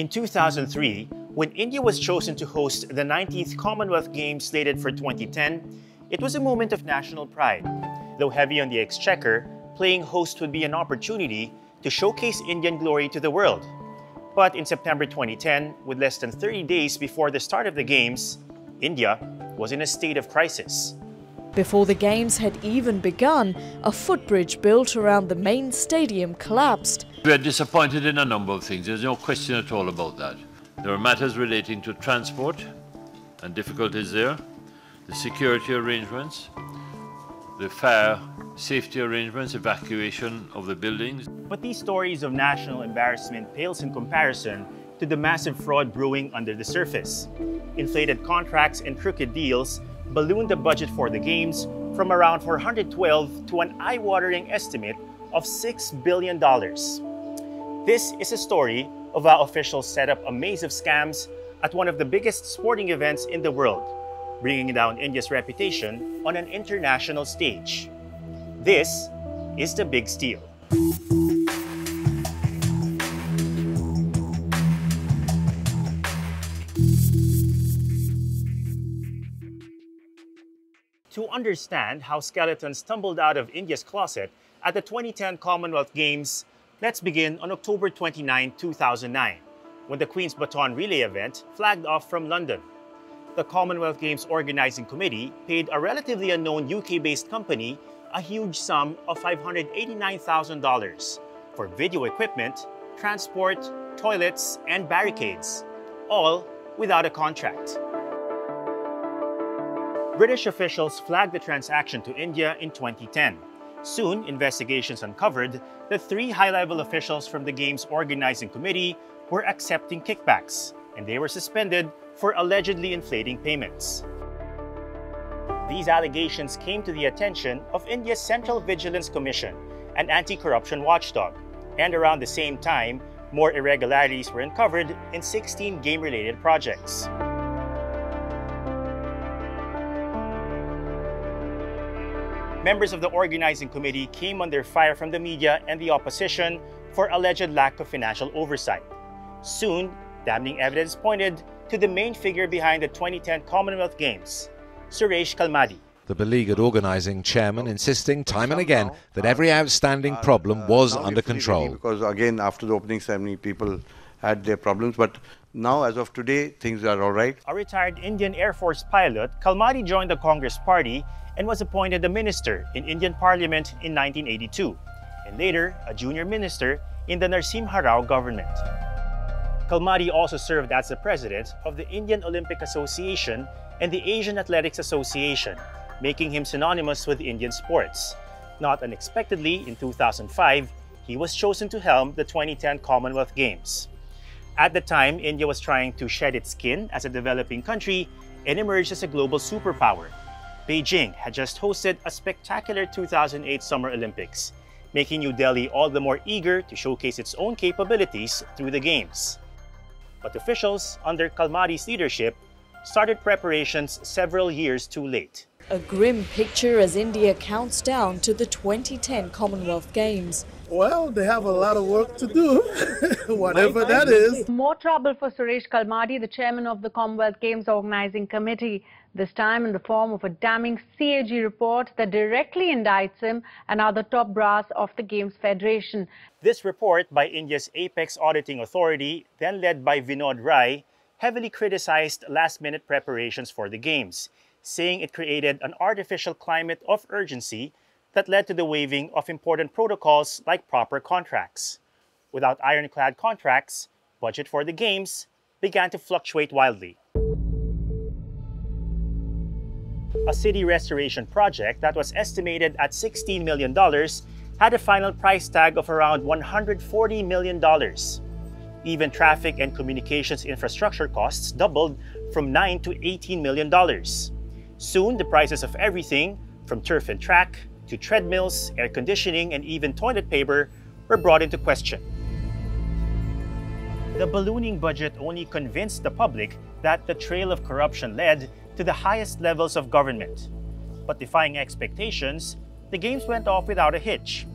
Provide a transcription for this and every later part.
In 2003, when India was chosen to host the 19th Commonwealth Games slated for 2010, it was a moment of national pride. Though heavy on the exchequer, playing host would be an opportunity to showcase Indian glory to the world. But in September 2010, with less than 30 days before the start of the Games, India was in a state of crisis. Before the Games had even begun, a footbridge built around the main stadium collapsed. We are disappointed in a number of things. There's no question at all about that. There are matters relating to transport and difficulties there, the security arrangements, the fire safety arrangements, evacuation of the buildings. But these stories of national embarrassment pales in comparison to the massive fraud brewing under the surface. Inflated contracts and crooked deals ballooned the budget for the Games from around 412 to an eye-watering estimate of $6 billion. This is a story of how officials set up a maze of scams at one of the biggest sporting events in the world, bringing down India's reputation on an international stage. This is the big steal. To understand how skeletons tumbled out of India's closet at the 2010 Commonwealth Games, let's begin on October 29, 2009, when the Queen's Baton Relay event flagged off from London. The Commonwealth Games Organizing Committee paid a relatively unknown UK-based company a huge sum of $589,000 for video equipment, transport, toilets, and barricades, all without a contract. British officials flagged the transaction to India in 2010. Soon, investigations uncovered that three high-level officials from the Games Organizing Committee were accepting kickbacks, and they were suspended for allegedly inflating payments. These allegations came to the attention of India's Central Vigilance Commission, an anti-corruption watchdog. And around the same time, more irregularities were uncovered in 16 game-related projects. Members of the organizing committee came under fire from the media and the opposition for alleged lack of financial oversight. Soon, damning evidence pointed to the main figure behind the 2010 Commonwealth Games, Suresh Kalmadi. The beleaguered organizing chairman insisting time and again that every outstanding problem was under control. Because again, after the opening ceremony, people had their problems, but now as of today, things are all right. A retired Indian Air Force pilot, Kalmadi joined the Congress Party and was appointed a minister in Indian Parliament in 1982, and later a junior minister in the Narasimha Rao government. Kalmadi also served as the president of the Indian Olympic Association and the Asian Athletics Association, making him synonymous with Indian sports. Not unexpectedly, in 2005, he was chosen to helm the 2010 Commonwealth Games. At the time, India was trying to shed its skin as a developing country and emerge as a global superpower. Beijing had just hosted a spectacular 2008 Summer Olympics, making New Delhi all the more eager to showcase its own capabilities through the Games. But officials, under Kalmadi's leadership, started preparations several years too late. A grim picture as India counts down to the 2010 Commonwealth Games. Well, they have a lot of work to do, whatever that is. More trouble for Suresh Kalmadi, the chairman of the Commonwealth Games Organizing Committee, this time in the form of a damning CAG report that directly indicts him and other top brass of the Games Federation. This report by India's apex auditing authority, then led by Vinod Rai, heavily criticized last-minute preparations for the Games, saying it created an artificial climate of urgency that led to the waiving of important protocols like proper contracts. Without ironclad contracts, budget for the Games began to fluctuate wildly. A city restoration project that was estimated at $16 million had a final price tag of around $140 million. Even traffic and communications infrastructure costs doubled from $9 to $18 million. Soon, the prices of everything, from turf and track to treadmills, air conditioning, and even toilet paper, were brought into question. The ballooning budget only convinced the public that the trail of corruption led to the highest levels of government. But defying expectations, the Games went off without a hitch.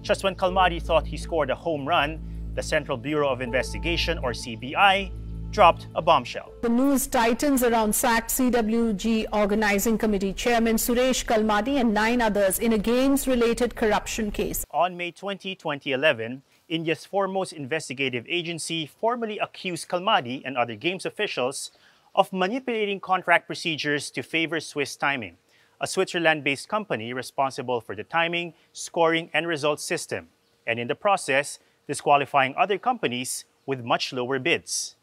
Just when Kalmadi thought he scored a home run, the Central Bureau of Investigation, or CBI, dropped a bombshell. The news tightens around sacked CWG Organizing Committee Chairman Suresh Kalmadi and 9 others in a games-related corruption case. On May 20, 2011, India's foremost investigative agency formally accused Kalmadi and other games officials of manipulating contract procedures to favor Swiss Timing, a Switzerland-based company responsible for the timing, scoring, and results system, and in the process, disqualifying other companies with much lower bids.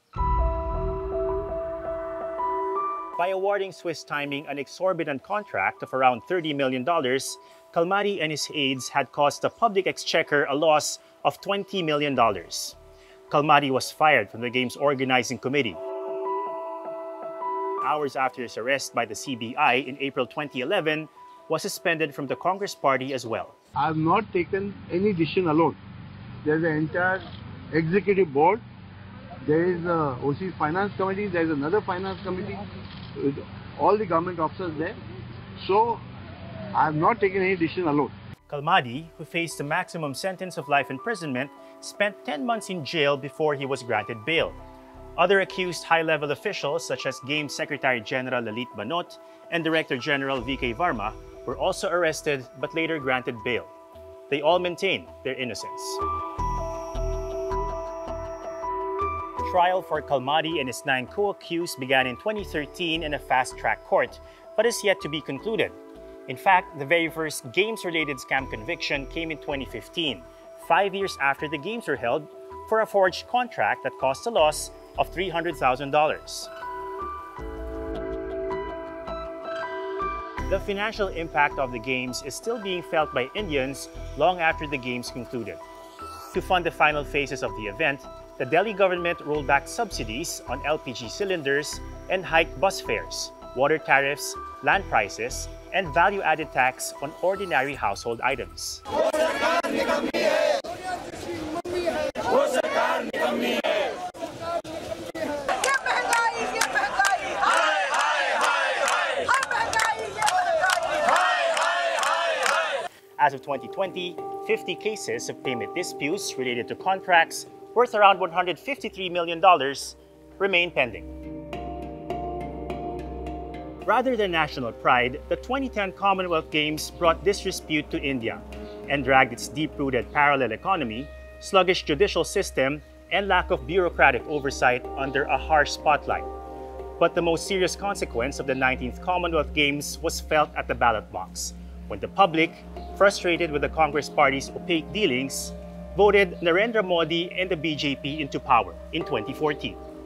By awarding Swiss Timing an exorbitant contract of around $30 million, Kalmadi and his aides had caused the public exchequer a loss of $20 million. Kalmadi was fired from the game's organizing committee. Hours after his arrest by the CBI in April 2011, was suspended from the Congress Party as well. I have not taken any decision alone. There is an entire executive board. There is a OC Finance Committee, there is another Finance Committee with all the government officers there. So, I have not taken any decision alone. Kalmadi, who faced a maximum sentence of life imprisonment, spent 10 months in jail before he was granted bail. Other accused high-level officials, such as Games Secretary General Lalit Banot and Director General VK Varma, were also arrested but later granted bail. They all maintained their innocence. Trial for Kalmadi and his 9 co-accused began in 2013 in a fast-track court, but is yet to be concluded. In fact, the very first games-related scam conviction came in 2015, 5 years after the games were held, for a forged contract that caused a loss of $300,000. The financial impact of the games is still being felt by Indians long after the games concluded. To fund the final phases of the event, the Delhi government rolled back subsidies on LPG cylinders and hiked bus fares, water tariffs, land prices, and value-added tax on ordinary household items. As of 2020, 50 cases of payment disputes related to contracts worth around $153 million, remain pending. Rather than national pride, the 2010 Commonwealth Games brought disrepute to India and dragged its deep-rooted parallel economy, sluggish judicial system, and lack of bureaucratic oversight under a harsh spotlight. But the most serious consequence of the 19th Commonwealth Games was felt at the ballot box, when the public, frustrated with the Congress Party's opaque dealings, voted Narendra Modi and the BJP into power in 2014.